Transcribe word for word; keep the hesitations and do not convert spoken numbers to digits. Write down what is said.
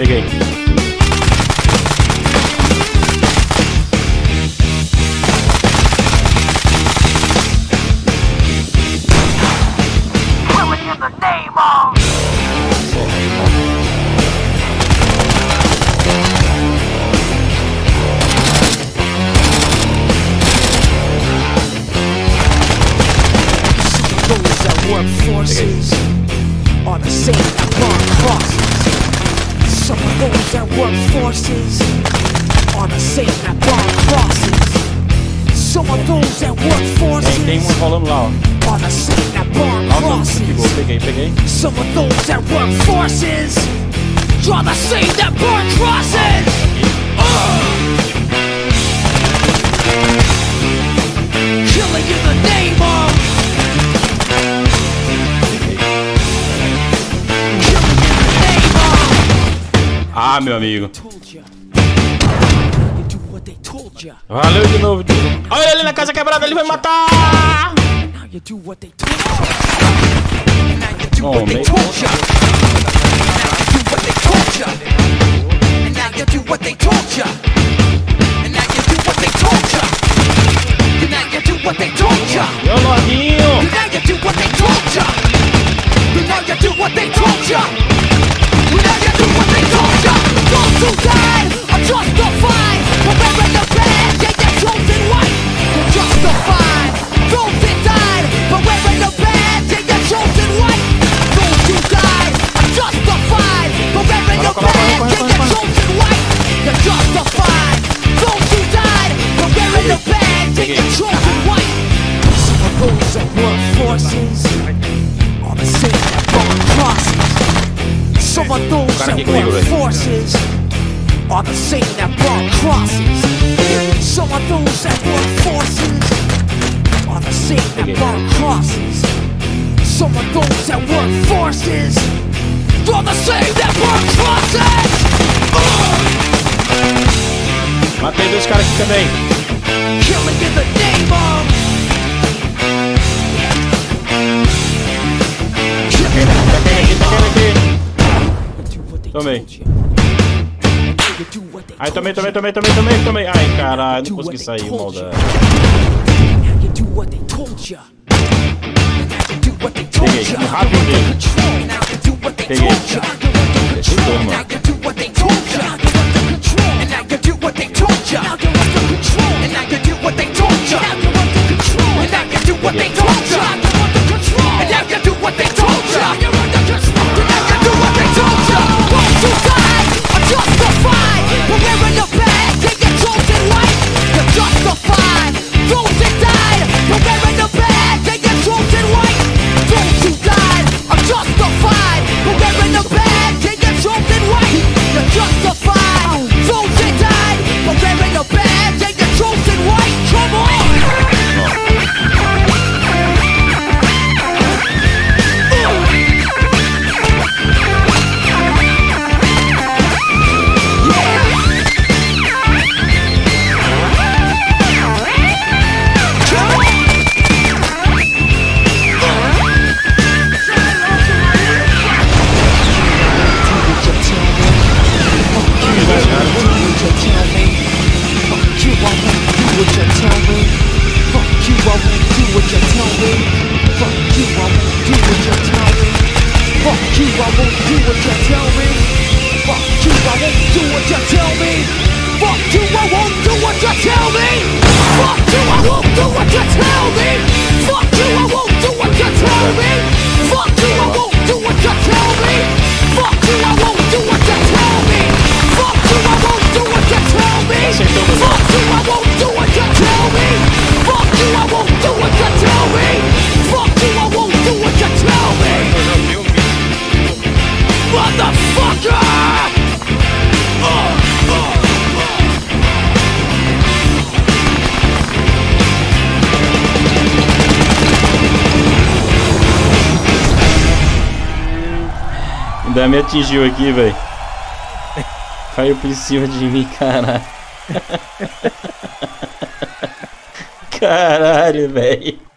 Peguei. Forces are the same that run crosses. Some of those that work forces are the same that run crosses. Some of those that work forces are the same that run crosses. Some of those that work forces are the same that run crosses. uh. Killing in the name of Ah, meu amigo. Valeu de novo. Olha ele na casa quebrada, ele vai matar. Oh, meu. Meu lordinho. Forces are the same that brought crosses. Some of those that work forces are the same that brought crosses. Some of those that work forces are the same that brought crosses. Uh! Matei dois caras aqui também. Killing in the name of. Killing in the name of. Tomei. Ai, tomei, tomei, tomei, tomei, tomei, tomei. Ai, caralho, não consegui sair, maldade. Peguei, rápido dele. Peguei. Toma. Ainda me atingiu aqui, velho. Caiu por cima de mim, caralho. Caralho, velho.